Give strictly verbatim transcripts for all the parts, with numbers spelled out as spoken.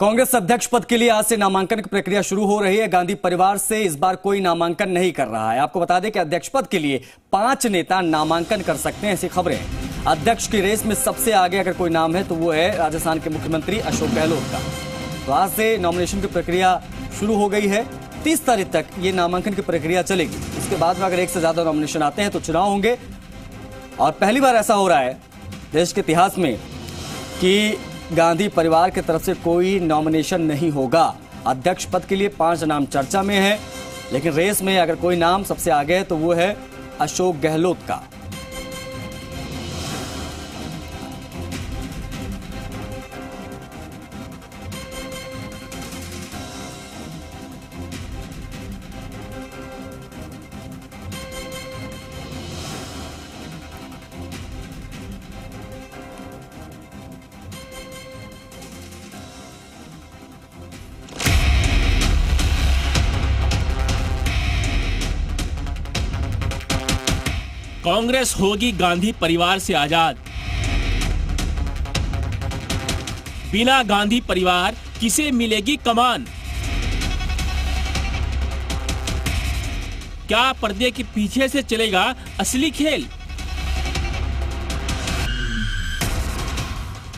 कांग्रेस अध्यक्ष पद के लिए आज से नामांकन की प्रक्रिया शुरू हो रही है। गांधी परिवार से इस बार कोई नामांकन नहीं कर रहा है। आपको बता दें कि अध्यक्ष पद के लिए पांच नेता नामांकन कर सकते हैं, ऐसी खबरें। अध्यक्ष की रेस में सबसे आगे अगर कोई नाम है तो वो है राजस्थान के मुख्यमंत्री अशोक गहलोत का। तो आज से नॉमिनेशन की प्रक्रिया शुरू हो गई है। तीस तारीख तक ये नामांकन की प्रक्रिया चलेगी। इसके बाद में अगर एक से ज्यादा नॉमिनेशन आते हैं तो चुनाव होंगे। और पहली बार ऐसा हो रहा है देश के इतिहास में कि गांधी परिवार की तरफ से कोई नॉमिनेशन नहीं होगा। अध्यक्ष पद के लिए पांच नाम चर्चा में है, लेकिन रेस में अगर कोई नाम सबसे आगे है तो वो है अशोक गहलोत का। कांग्रेस होगी गांधी परिवार से आजाद। बिना गांधी परिवार किसे मिलेगी कमान? क्या पर्दे के पीछे से चलेगा असली खेल?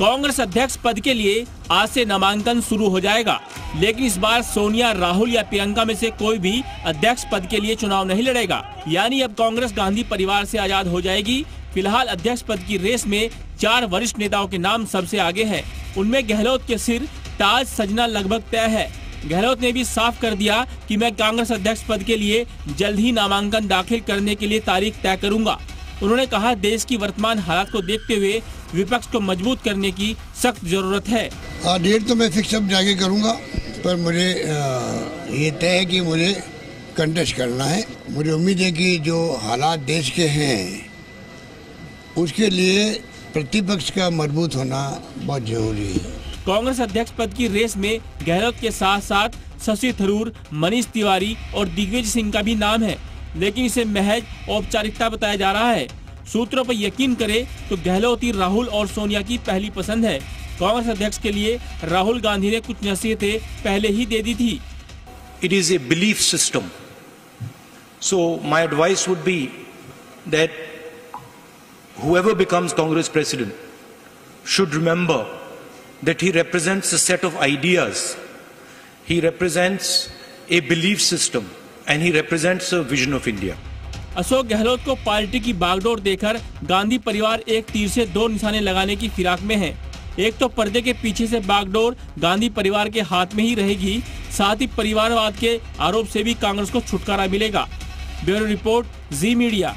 कांग्रेस अध्यक्ष पद के लिए आज से नामांकन शुरू हो जाएगा, लेकिन इस बार सोनिया, राहुल या प्रियंका में से कोई भी अध्यक्ष पद के लिए चुनाव नहीं लड़ेगा। यानी अब कांग्रेस गांधी परिवार से आजाद हो जाएगी। फिलहाल अध्यक्ष पद की रेस में चार वरिष्ठ नेताओं के नाम सबसे आगे हैं। उनमें गहलोत के सिर ताज सजना लगभग तय है। गहलोत ने भी साफ कर दिया कि मैं कांग्रेस अध्यक्ष पद के लिए जल्द ही नामांकन दाखिल करने के लिए तारीख तय करूंगा। उन्होंने कहा, देश की वर्तमान हालात को देखते हुए विपक्ष को मजबूत करने की सख्त जरूरत है। डेट तो मैं फिक्स अब जाके करूंगा, पर मुझे ये तय है कि मुझे कंटेस्ट करना है। मुझे उम्मीद है कि जो हालात देश के हैं उसके लिए प्रतिपक्ष का मजबूत होना बहुत जरूरी है। कांग्रेस अध्यक्ष पद की रेस में गहलोत के साथ साथ शशि थरूर, मनीष तिवारी और दिग्विजय सिंह का भी नाम है, लेकिन इसे महज औपचारिकता बताया जा रहा है। सूत्रों पर यकीन करें तो गहलोत ही राहुल और सोनिया की पहली पसंद है। कांग्रेस अध्यक्ष के लिए राहुल गांधी ने कुछ नसीहतें पहले ही दे दी थी। It is a belief system, so my advice would be that whoever becomes Congress president should remember that he represents a set of ideas, he represents a belief system and he represents a vision of India. Ashok Gehlot को party की बागडोर देकर गांधी परिवार एक तीर से दो निशाने लगाने की फिराक में है। एक तो पर्दे के पीछे से बागडोर गांधी परिवार के हाथ में ही रहेगी, साथ ही परिवारवाद के आरोप से भी कांग्रेस को छुटकारा मिलेगा। Bureau report, Zee media.